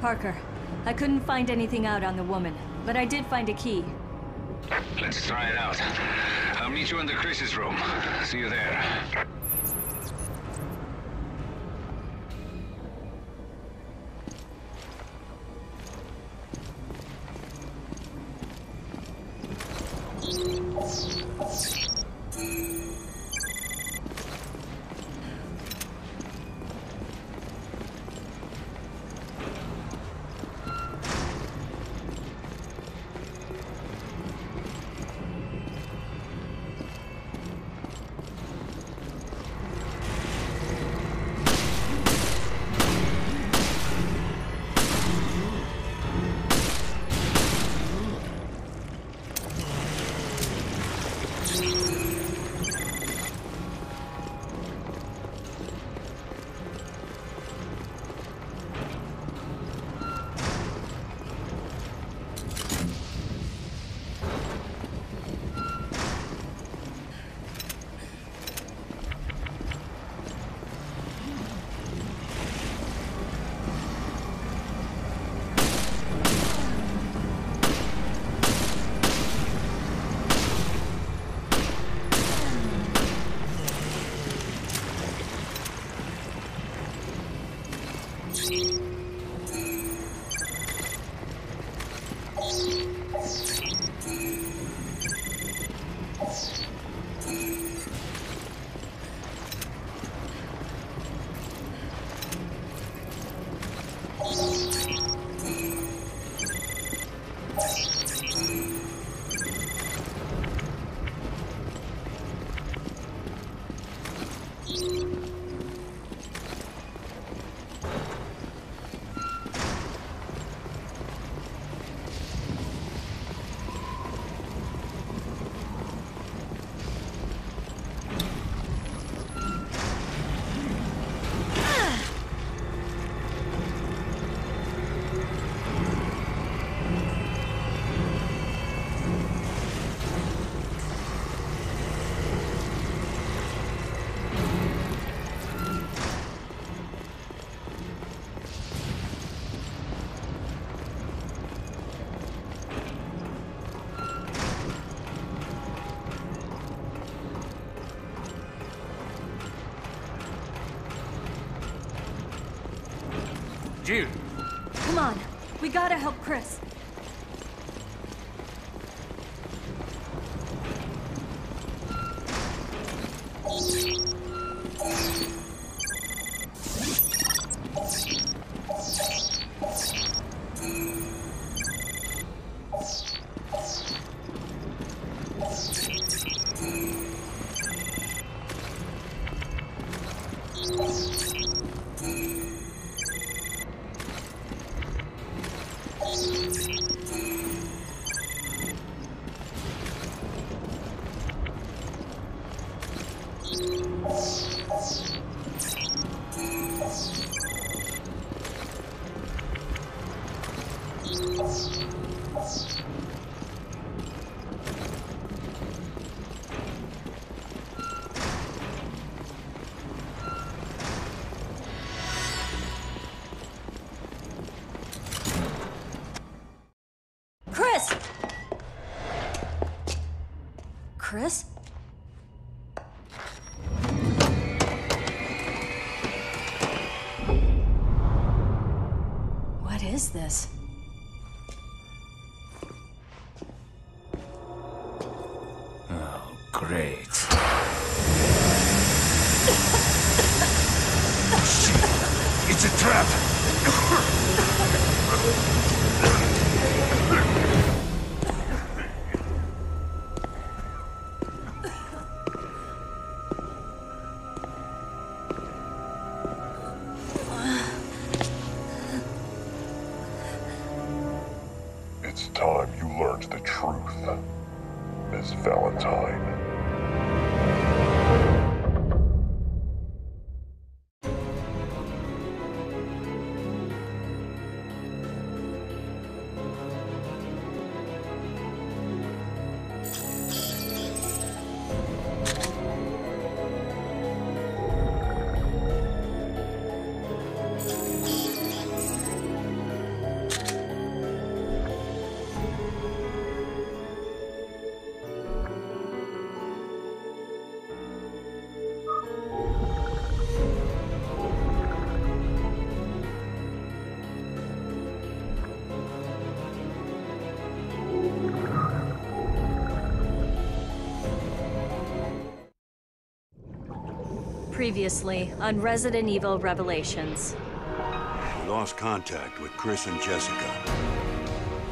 Parker, I couldn't find anything out on the woman, but I did find a key. Let's try it out. I'll meet you in the Chris's room. See you there. Jude. Come on, we gotta help Chris. Chris? What is this? Oh, great. Shit! It's a trap! It's time you learned the truth. Miss Valentine. Previously on Resident Evil Revelations. We lost contact with Chris and Jessica.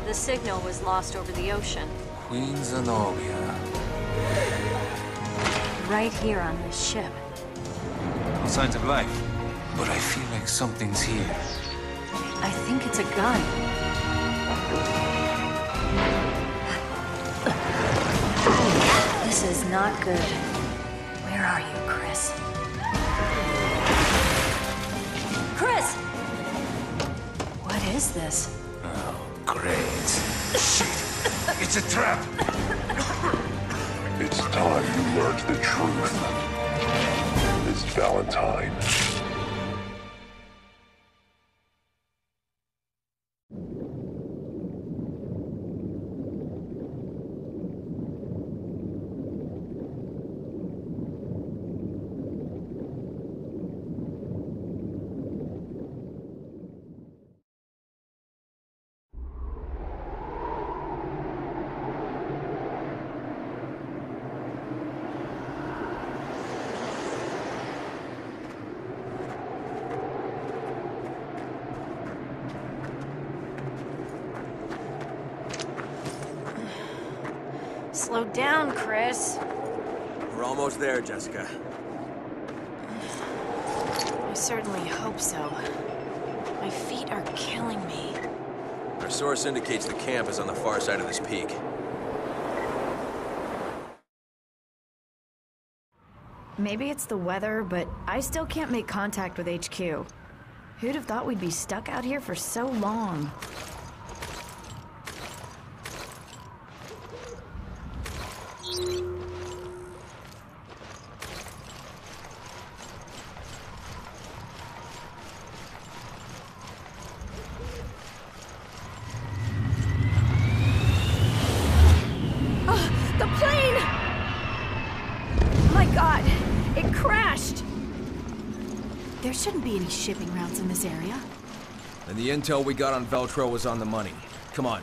The signal was lost over the ocean. Queen Zenobia. Right here on this ship. No signs of life, but I feel like something's here. I think it's a gun. This is not good. Where are you, Chris? Chris! What is this? Oh, great. Shit! It's a trap! It's time you learned the truth. Miss Valentine. Slow down, Chris. We're almost there, Jessica. I certainly hope so. My feet are killing me. Our source indicates the camp is on the far side of this peak. Maybe it's the weather, but I still can't make contact with HQ. Who'd have thought we'd be stuck out here for so long? There shouldn't be any shipping routes in this area. And the intel we got on Veltro was on the money. Come on.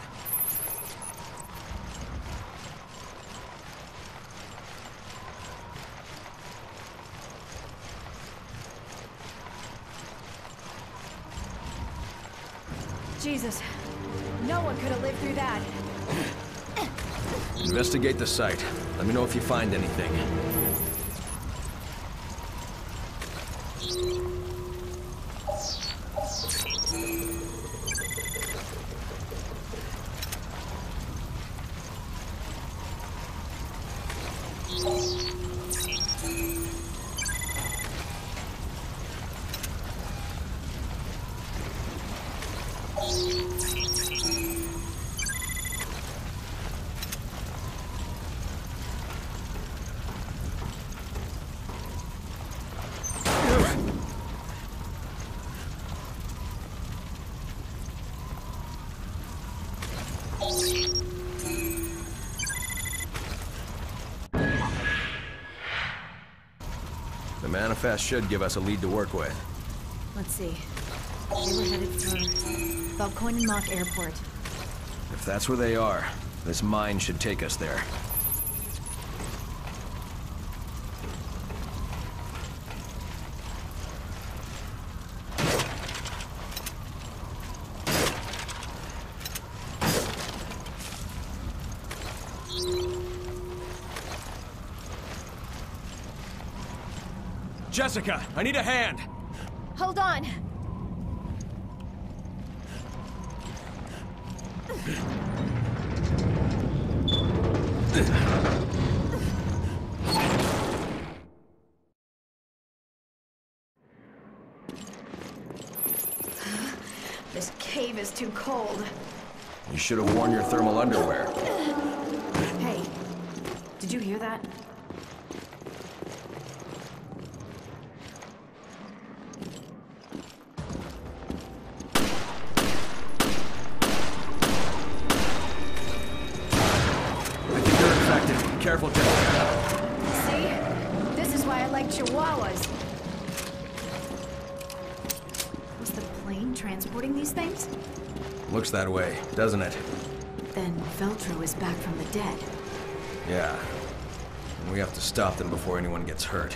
Jesus. No one could have lived through that. Investigate the site. Let me know if you find anything. The manifest should give us a lead to work with. Let's see. They were headed for Balconi-Mac Airport. If that's where they are, this mine should take us there. Jessica, I need a hand! Hold on! This cave is too cold. You should have worn your thermal underwear. Hey, did you hear that? Careful, Jessica. See? This is why I like chihuahuas. Was the plane transporting these things? Looks that way, doesn't it? Then Veltro is back from the dead. Yeah. And we have to stop them before anyone gets hurt.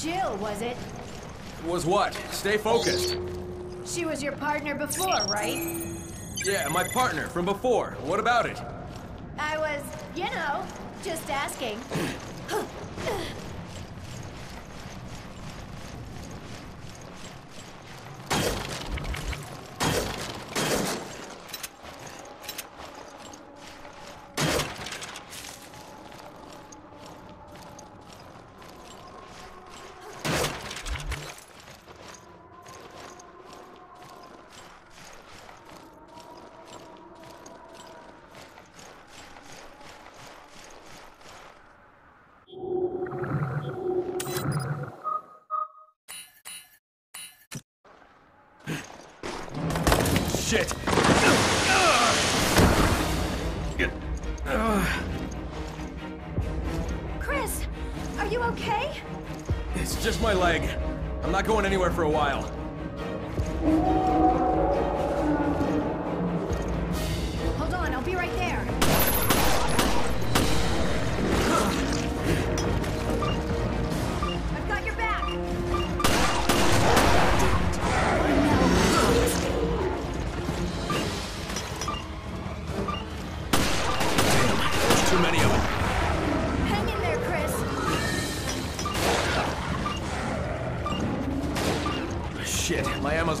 Jill, was it? Was what? Stay focused. She was your partner before, right? Yeah, my partner from before. What about it? I was, you know, just asking. Shit! Chris, are you okay? It's just my leg. I'm not going anywhere for a while. Hold on, I'll be right there. I've got your back. Shit, my ammo's